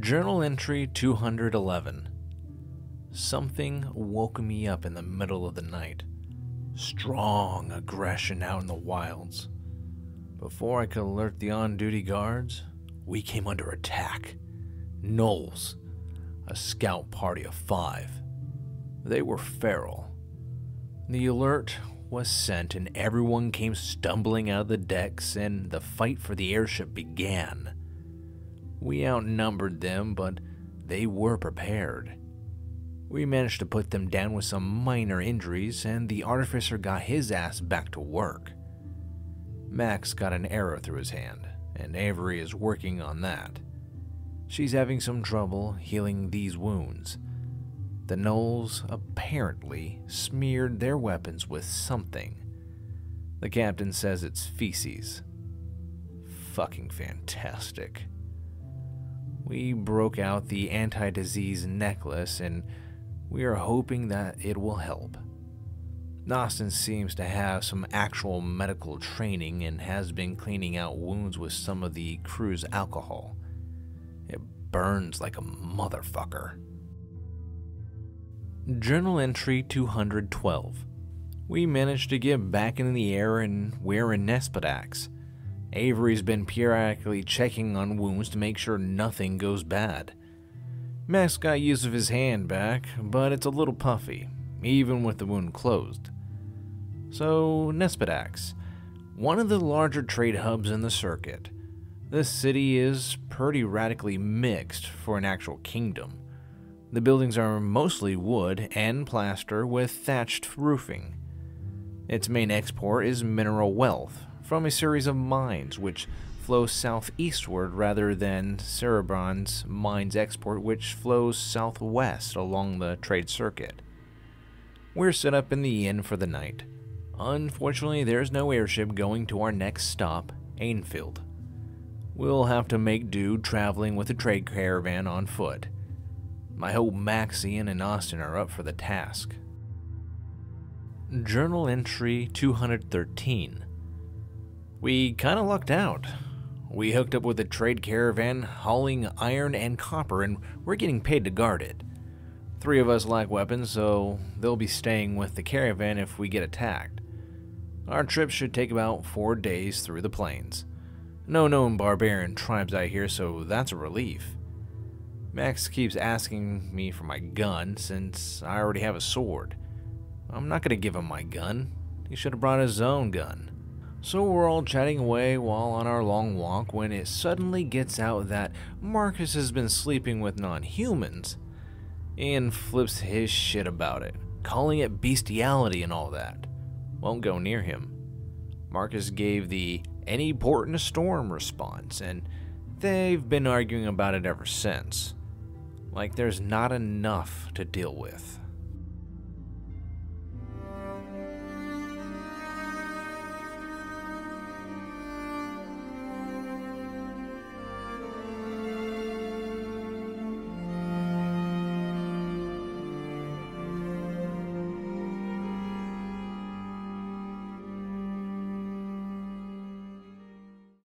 Journal entry 211. Something woke me up in the middle of the night. Strong aggression out in the wilds. Before I could alert the on-duty guards, we came under attack. Gnolls, a scout party of 5. They were feral. The alert was sent and everyone came stumbling out of the decks and the fight for the airship began. We outnumbered them, but they were prepared. We managed to put them down with some minor injuries, and the artificer got his ass back to work. Max got an arrow through his hand, and Avery is working on that. She's having some trouble healing these wounds. The gnolls apparently smeared their weapons with something. The captain says it's feces. Fucking fantastic. We broke out the anti-disease necklace, and we are hoping that it will help. Austin seems to have some actual medical training and has been cleaning out wounds with some of the crew's alcohol. It burns like a motherfucker. Journal entry 212. We managed to get back in the air and we're in Nespidax. Avery's been periodically checking on wounds to make sure nothing goes bad. Max got use of his hand back, but it's a little puffy, even with the wound closed. So, Nespidax, one of the larger trade hubs in the circuit. This city is pretty radically mixed for an actual kingdom. The buildings are mostly wood and plaster with thatched roofing. Its main export is mineral wealth, from a series of mines which flow southeastward rather than Cerebron's mines export which flows southwest along the trade circuit. We're set up in the inn for the night. Unfortunately, there's no airship going to our next stop, Ainfield. We'll have to make do traveling with a trade caravan on foot. I hope Max, Ian, and Austin are up for the task. Journal entry 213. We kinda lucked out. We hooked up with a trade caravan hauling iron and copper, and we're getting paid to guard it. 3 of us lack weapons, so they'll be staying with the caravan if we get attacked. Our trip should take about 4 days through the plains. No known barbarian tribes out here, so that's a relief. Max keeps asking me for my gun since I already have a sword. I'm not gonna give him my gun. He should have brought his own gun. So we're all chatting away while on our long walk when it suddenly gets out that Marcus has been sleeping with non-humans. Ian flips his shit about it, calling it bestiality and all that. Won't go near him. Marcus gave the any port in a storm response, and they've been arguing about it ever since. Like there's not enough to deal with.